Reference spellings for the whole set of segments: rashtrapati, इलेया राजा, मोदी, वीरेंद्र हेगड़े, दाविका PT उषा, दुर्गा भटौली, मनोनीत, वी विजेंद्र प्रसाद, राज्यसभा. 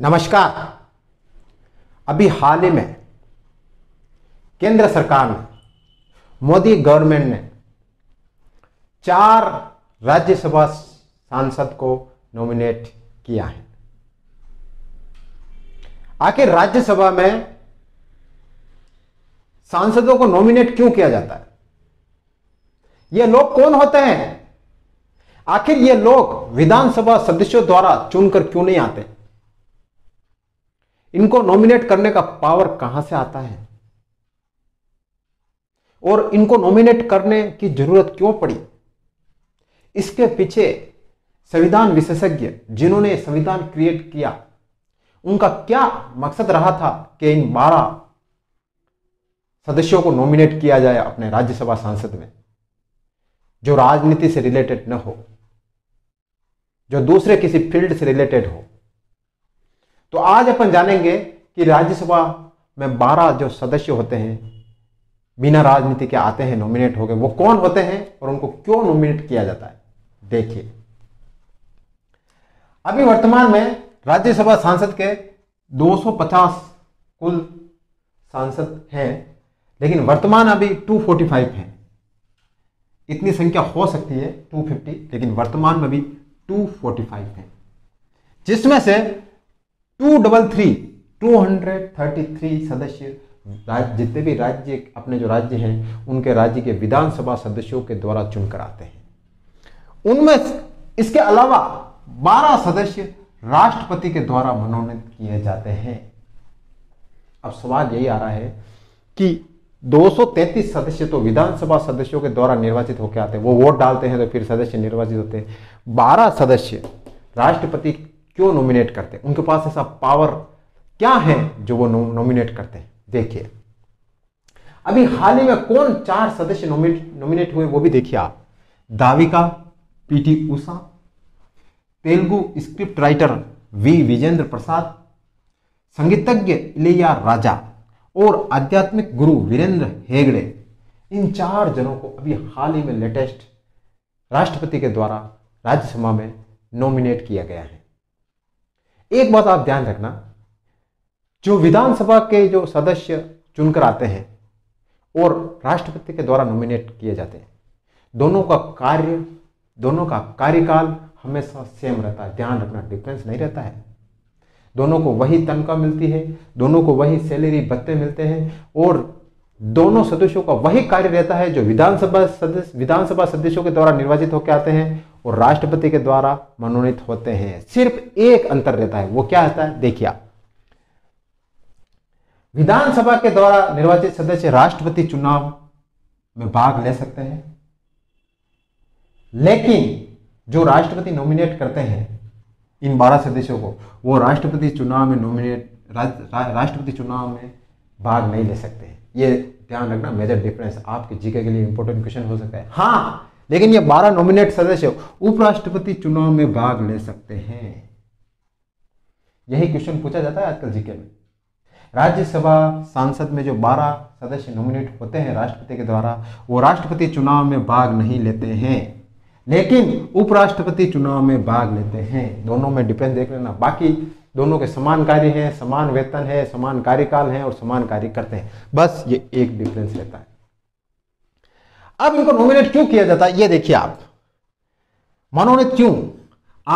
नमस्कार। अभी हाल ही में केंद्र सरकार ने, मोदी गवर्नमेंट ने 4 राज्यसभा सांसद को नॉमिनेट किया है। आखिर राज्यसभा में सांसदों को नॉमिनेट क्यों किया जाता है? ये लोग कौन होते हैं? आखिर ये लोग विधानसभा सदस्यों द्वारा चुनकर क्यों नहीं आते? इनको नॉमिनेट करने का पावर कहां से आता है और इनको नॉमिनेट करने की जरूरत क्यों पड़ी? इसके पीछे संविधान विशेषज्ञ, जिन्होंने संविधान क्रिएट किया, उनका क्या मकसद रहा था कि इन 12 सदस्यों को नॉमिनेट किया जाए अपने राज्यसभा सांसद में, जो राजनीति से रिलेटेड न हो, जो दूसरे किसी फील्ड से रिलेटेड हो। तो आज अपन जानेंगे कि राज्यसभा में 12 जो सदस्य होते हैं, बिना राजनीति के आते हैं, नॉमिनेट हो गए, वो कौन होते हैं और उनको क्यों नॉमिनेट किया जाता है। देखिए, अभी वर्तमान में राज्यसभा सांसद के 250 कुल सांसद हैं, लेकिन वर्तमान अभी 245 हैं। इतनी संख्या हो सकती है 250, लेकिन वर्तमान में अभी 245 हैं, जिसमें से 233 सदस्य जितने भी राज्य, अपने जो राज्य हैं, उनके राज्य के विधानसभा सदस्यों के द्वारा चुनकर आते हैं। उनमें इसके अलावा 12 सदस्य राष्ट्रपति के द्वारा मनोनीत किए जाते हैं। अब सवाल यही आ रहा है कि 233 सदस्य तो विधानसभा सदस्यों के द्वारा निर्वाचित होकर आते हैं, वो वोट डालते हैं तो फिर सदस्य निर्वाचित होते हैं। 12 सदस्य राष्ट्रपति क्यों नॉमिनेट करते हैं? उनके पास ऐसा पावर क्या है जो वो नॉमिनेट करते हैं? देखिए, अभी हाल ही में कौन 4 सदस्य नॉमिनेट हुए वो भी देखिए आप। दाविका PT उषा, Telugu script writer वी विजेंद्र प्रसाद, संगीतज्ञ इलेया राजा और आध्यात्मिक गुरु वीरेंद्र हेगड़े, इन 4 जनों को अभी हाल ही में लेटेस्ट राष्ट्रपति के द्वारा राज्यसभा में नॉमिनेट किया गया है। एक बात आप ध्यान रखना, जो विधानसभा के जो सदस्य चुनकर आते हैं और राष्ट्रपति के द्वारा नॉमिनेट किए जाते हैं, दोनों का कार्यकाल हमेशा सेम रहता है। ध्यान रखना, डिफरेंस नहीं रहता है। दोनों को वही तनख्वाह मिलती है, दोनों को वही सैलरी भत्ते मिलते हैं और दोनों सदस्यों का वही कार्य रहता है जो विधानसभा सदस्यों के द्वारा निर्वाचित होकर आते हैं और राष्ट्रपति के द्वारा मनोनीत होते हैं। सिर्फ एक अंतर रहता है, वो क्या रहता है? देखिए, विधानसभा के द्वारा निर्वाचित सदस्य राष्ट्रपति चुनाव में भाग ले सकते हैं, लेकिन जो राष्ट्रपति नॉमिनेट करते हैं इन 12 सदस्यों को, वो राष्ट्रपति चुनाव में भाग नहीं ले सकते हैं। ये ध्यान रखना, मेजर डिफरेंस आपके जीके के लिए इंपॉर्टेंट क्वेश्चन हो सकता है। हाँ, लेकिन ये 12 नॉमिनेट सदस्य उपराष्ट्रपति चुनाव में भाग ले सकते हैं। यही क्वेश्चन पूछा जाता है आजकल जीके में। राज्यसभा सांसद में जो 12 सदस्य नॉमिनेट होते हैं राष्ट्रपति के द्वारा, वो राष्ट्रपति चुनाव में भाग नहीं लेते हैं, लेकिन उपराष्ट्रपति चुनाव में भाग लेते हैं। दोनों में डिफरेंस देख लेना। बाकी दोनों के समान कार्य हैं, समान वेतन है, समान कार्यकाल है और समान कार्य करते हैं, बस ये एक डिफरेंस रहता है। अब इनको नॉमिनेट क्यों किया जाता है, ये देखिए आप। मनोनीत क्यों?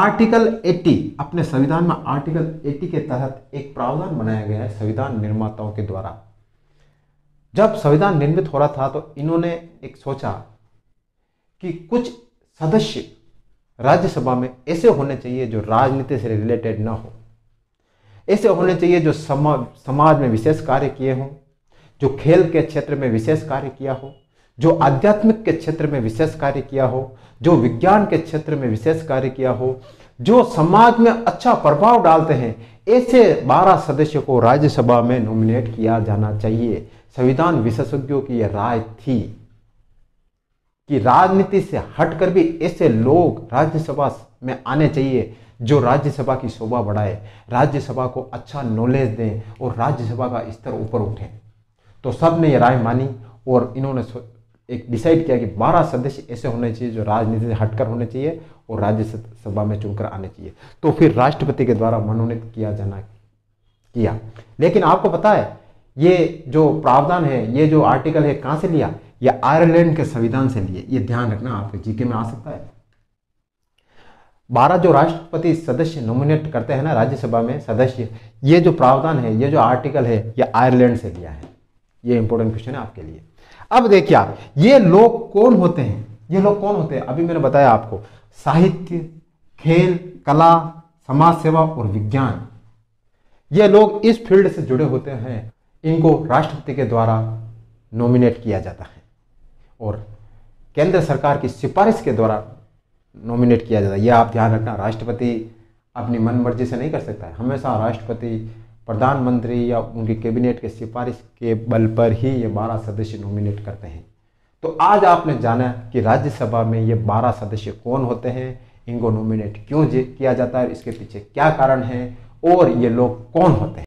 आर्टिकल 80, अपने संविधान में आर्टिकल 80 के तहत एक प्रावधान बनाया गया है संविधान निर्माताओं के द्वारा। जब संविधान निर्मित हो रहा था तो इन्होंने एक सोचा कि कुछ सदस्य राज्यसभा में ऐसे होने चाहिए जो राजनीति से रिलेटेड ना हो, ऐसे होने चाहिए जो समाज में विशेष कार्य किए हों, जो खेल के क्षेत्र में विशेष कार्य किया हो, जो आध्यात्मिक के क्षेत्र में विशेष कार्य किया हो, जो विज्ञान के क्षेत्र में विशेष कार्य किया हो, जो समाज में अच्छा प्रभाव डालते हैं। ऐसे 12 सदस्यों को राज्यसभा में नॉमिनेट किया जाना चाहिए। संविधान विशेषज्ञों की यह राय थी कि राजनीति से हटकर भी ऐसे लोग राज्यसभा में आने चाहिए जो राज्यसभा की शोभा बढ़ाए, राज्यसभा को अच्छा नॉलेज दें और राज्यसभा का स्तर ऊपर उठे। तो सब ने यह राय मानी और इन्होंने एक डिसाइड किया कि 12 सदस्य ऐसे होने चाहिए जो राजनीति से हटकर होने चाहिए और राज्यसभा में चुनकर आने चाहिए, तो फिर राष्ट्रपति के द्वारा मनोनीत किया। लेकिन आपको पता है ये जो प्रावधान है, ये जो आर्टिकल है, कहाँ से लिया? ये आयरलैंड के संविधान से लिए। ये ध्यान रखना, आपके जीके में आ सकता है। 12 जो राष्ट्रपति सदस्य नॉमिनेट करते हैं ना राज्यसभा में सदस्य, ये जो प्रावधान है, ये जो आर्टिकल है, ये आयरलैंड से लिया है। ये इंपॉर्टेंट क्वेश्चन है आपके लिए। अब देखिए आप, ये लोग कौन होते हैं? ये लोग कौन होते हैं? अभी मैंने बताया आपको, साहित्य, खेल, कला, समाज सेवा और विज्ञान, ये लोग इस फील्ड से जुड़े होते हैं। इनको राष्ट्रपति के द्वारा नॉमिनेट किया जाता है और केंद्र सरकार की सिफारिश के द्वारा नॉमिनेट किया जाता है। यह आप ध्यान रखना, राष्ट्रपति अपनी मनमर्जी से नहीं कर सकता है। हमेशा राष्ट्रपति, प्रधानमंत्री या उनकी कैबिनेट के सिफारिश के बल पर ही ये 12 सदस्य नॉमिनेट करते हैं। तो आज आपने जाना कि राज्यसभा में ये 12 सदस्य कौन होते हैं, इनको नॉमिनेट क्यों किया जाता है, इसके पीछे क्या कारण है और ये लोग कौन होते हैं।